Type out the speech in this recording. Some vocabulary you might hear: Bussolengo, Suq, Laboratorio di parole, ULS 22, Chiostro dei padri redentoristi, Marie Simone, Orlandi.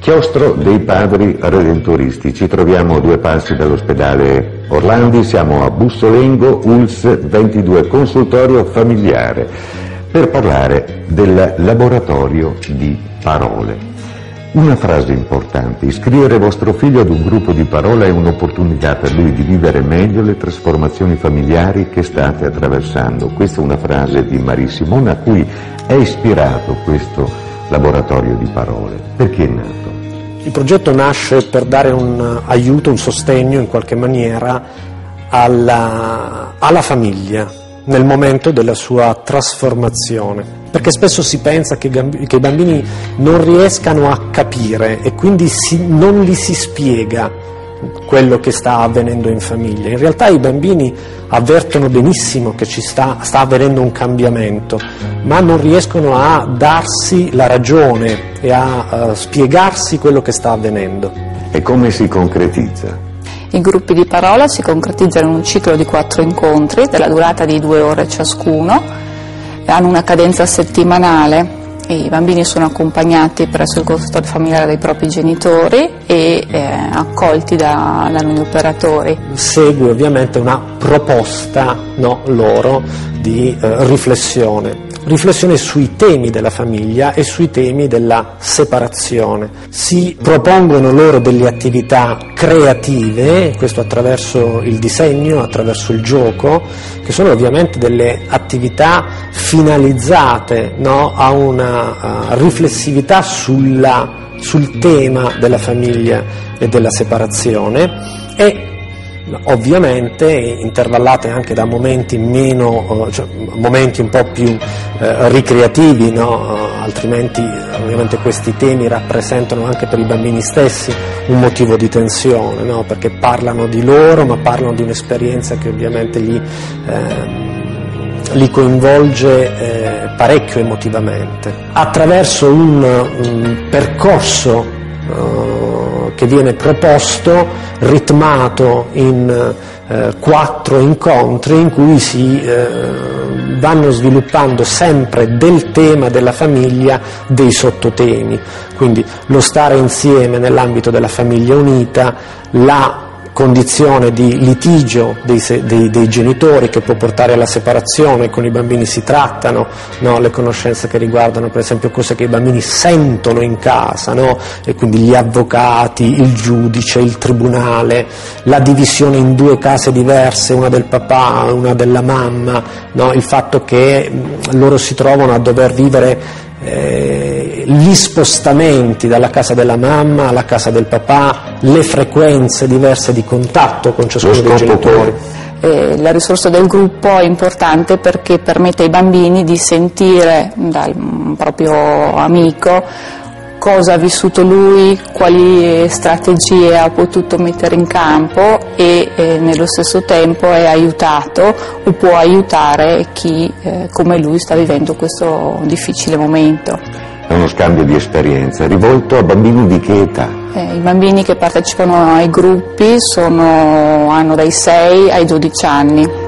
Chiostro dei padri redentoristi, ci troviamo a due passi dall'ospedale Orlandi, siamo a Bussolengo, ULS 22, consultorio familiare, per parlare del laboratorio di parole. Una frase importante: iscrivere vostro figlio ad un gruppo di parole è un'opportunità per lui di vivere meglio le trasformazioni familiari che state attraversando. Questa è una frase di Marie Simone a cui è ispirato questo laboratorio di parole. Perché è nato? Il progetto nasce per dare un aiuto, un sostegno in qualche maniera alla famiglia nel momento della sua trasformazione, perché spesso si pensa che i bambini non riescano a capire e quindi non gli si spiega quello che sta avvenendo in famiglia. In realtà i bambini avvertono benissimo che sta avvenendo un cambiamento, ma non riescono a darsi la ragione e a spiegarsi quello che sta avvenendo. E come si concretizza? I gruppi di parola si concretizzano in un ciclo di 4 incontri della durata di 2 ore ciascuno, hanno una cadenza settimanale. I bambini sono accompagnati presso il consultorio familiare dai propri genitori e accolti da noi operatori. Segue ovviamente una proposta loro di riflessione sui temi della famiglia e sui temi della separazione. Si propongono loro delle attività creative, questo attraverso il disegno, attraverso il gioco, che sono ovviamente delle attività finalizzate a una riflessività sul tema della famiglia e della separazione, e ovviamente intervallate anche da momenti un po' più ricreativi, altrimenti ovviamente questi temi rappresentano anche per i bambini stessi un motivo di tensione, perché parlano di loro ma parlano di un'esperienza che ovviamente li coinvolge parecchio emotivamente. Attraverso un percorso che viene proposto, ritmato in 4 incontri in cui si vanno sviluppando sempre del tema della famiglia dei sottotemi, quindi lo stare insieme nell'ambito della famiglia unita, la condizione di litigio dei genitori che può portare alla separazione, con i bambini si trattano le conoscenze che riguardano per esempio cose che i bambini sentono in casa, e quindi gli avvocati, il giudice, il tribunale, la divisione in 2 case diverse, una del papà e una della mamma, il fatto che loro si trovano a dover vivere gli spostamenti dalla casa della mamma alla casa del papà, le frequenze diverse di contatto con ciascuno dei genitori. La risorsa del gruppo è importante perché permette ai bambini di sentire dal proprio amico cosa ha vissuto lui, quali strategie ha potuto mettere in campo e nello stesso tempo è aiutato o può aiutare chi come lui sta vivendo questo difficile momento. È uno scambio di esperienza rivolto a bambini di che età? I bambini che partecipano ai gruppi hanno dai 6 ai 12 anni.